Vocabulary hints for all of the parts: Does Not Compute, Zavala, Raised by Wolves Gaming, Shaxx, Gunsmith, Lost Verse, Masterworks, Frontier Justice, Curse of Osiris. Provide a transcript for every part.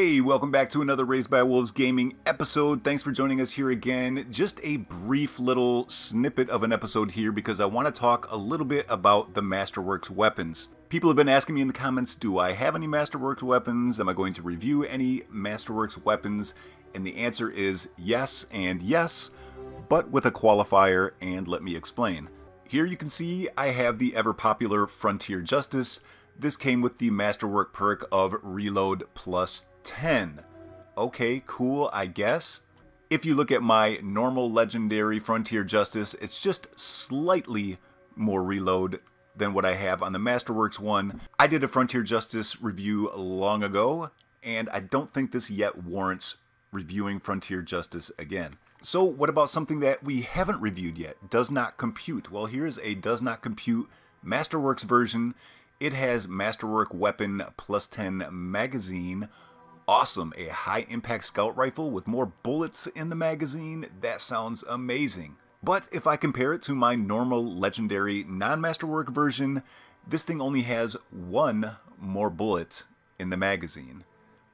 Hey, welcome back to another Raised by Wolves Gaming episode. Thanks for joining us here again. Just a brief little snippet of an episode here because I want to talk a little bit about the Masterworks weapons. People have been asking me in the comments, do I have any Masterworks weapons? Am I going to review any Masterworks weapons? And the answer is yes and yes, but with a qualifier, and let me explain. Here you can see I have the ever-popular Frontier Justice. This came with the Masterwork perk of Reload plus 10. Okay, cool, I guess. If you look at my normal legendary Frontier Justice, it's just slightly more reload than what I have on the Masterworks one. I did a Frontier Justice review long ago, and I don't think this yet warrants reviewing Frontier Justice again. So what about something that we haven't reviewed yet? Does Not Compute. Well, here's a Does Not Compute Masterworks version. It has Masterwork Weapon plus 10 magazine. Awesome, a high impact scout rifle with more bullets in the magazine. That sounds amazing. But if I compare it to my normal legendary non-Masterwork version, this thing only has one more bullet in the magazine.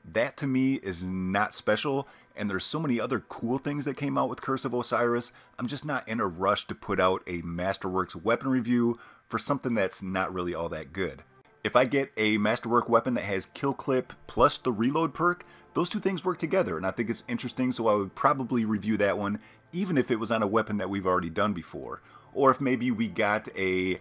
That to me is not special, and there's so many other cool things that came out with Curse of Osiris. I'm just not in a rush to put out a Masterworks weapon review for something that's not really all that good. If I get a Masterwork weapon that has kill clip plus the reload perk, those two things work together, and I think it's interesting, so I would probably review that one, even if it was on a weapon that we've already done before. Or if maybe we got a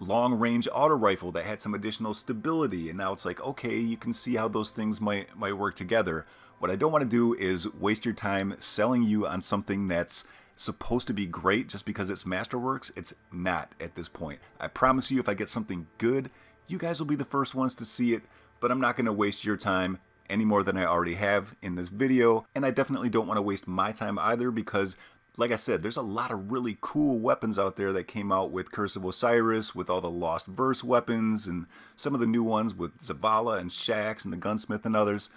long-range auto rifle that had some additional stability, and now it's like, okay, you can see how those things might work together. What I don't want to do is waste your time selling you on something that's supposed to be great just because it's Masterworks. It's not at this point. I promise you, if I get something good, you guys will be the first ones to see it, but I'm not going to waste your time any more than I already have in this video, and I definitely don't want to waste my time either because, like I said, there's a lot of really cool weapons out there that came out with Curse of Osiris, with all the Lost Verse weapons, and some of the new ones with Zavala and Shaxx and the Gunsmith and others.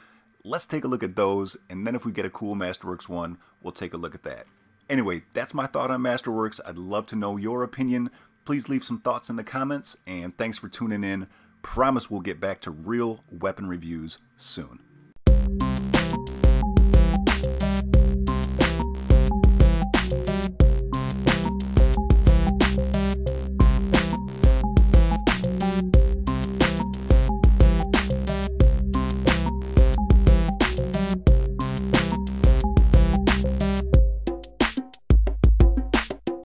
Let's take a look at those, and then if we get a cool Masterworks one, we'll take a look at that. Anyway, that's my thought on Masterworks. I'd love to know your opinion. Please leave some thoughts in the comments, and thanks for tuning in. Promise we'll get back to real weapon reviews soon.